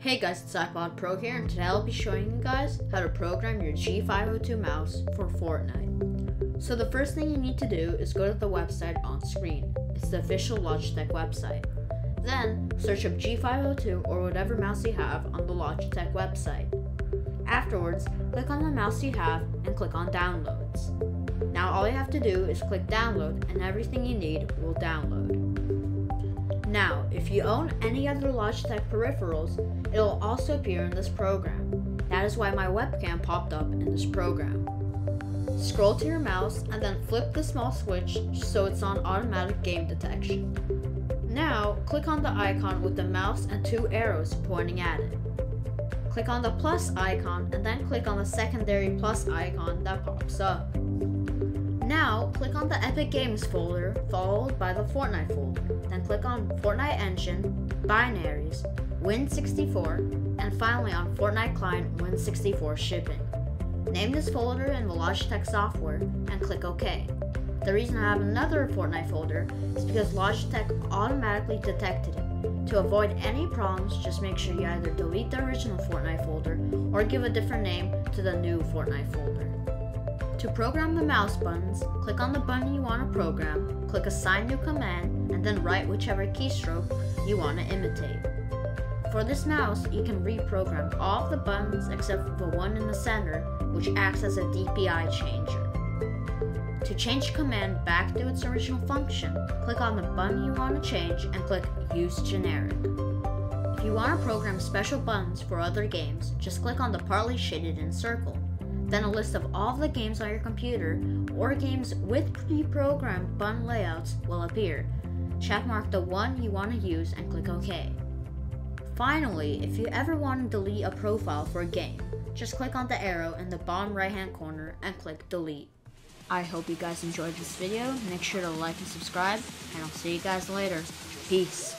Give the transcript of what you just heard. Hey guys, it's iPod Pro here, and today I'll be showing you guys how to program your G502 mouse for Fortnite. So the first thing you need to do is go to the website on screen. It's the official Logitech website. Then search up G502 or whatever mouse you have on the Logitech website. Afterwards, click on the mouse you have and click on Downloads. Now all you have to do is click Download and everything you need will download. Now, if you own any other Logitech peripherals, it'll also appear in this program. That is why my webcam popped up in this program. Scroll to your mouse and then flip the small switch so it's on automatic game detection. Now, click on the icon with the mouse and two arrows pointing at it. Click on the plus icon and then click on the secondary plus icon that pops up. Now, click on the Epic Games folder, followed by the Fortnite folder. Then click on Fortnite Engine, Binaries, Win64, and finally on Fortnite Client Win64 Shipping. Name this folder in the Logitech software and click OK. The reason I have another Fortnite folder is because Logitech automatically detected it. To avoid any problems, just make sure you either delete the original Fortnite folder or give a different name to the new Fortnite folder. To program the mouse buttons, click on the button you want to program, click Assign New Command, and then write whichever keystroke you want to imitate. For this mouse, you can reprogram all of the buttons except for the one in the center, which acts as a DPI changer. To change the command back to its original function, click on the button you want to change and click Use Generic. If you want to program special buttons for other games, just click on the partly shaded in circle. Then a list of all the games on your computer or games with pre-programmed button layouts will appear. Checkmark the one you want to use and click OK. Finally, if you ever want to delete a profile for a game, just click on the arrow in the bottom right hand corner and click Delete. I hope you guys enjoyed this video. Make sure to like and subscribe, and I'll see you guys later. Peace.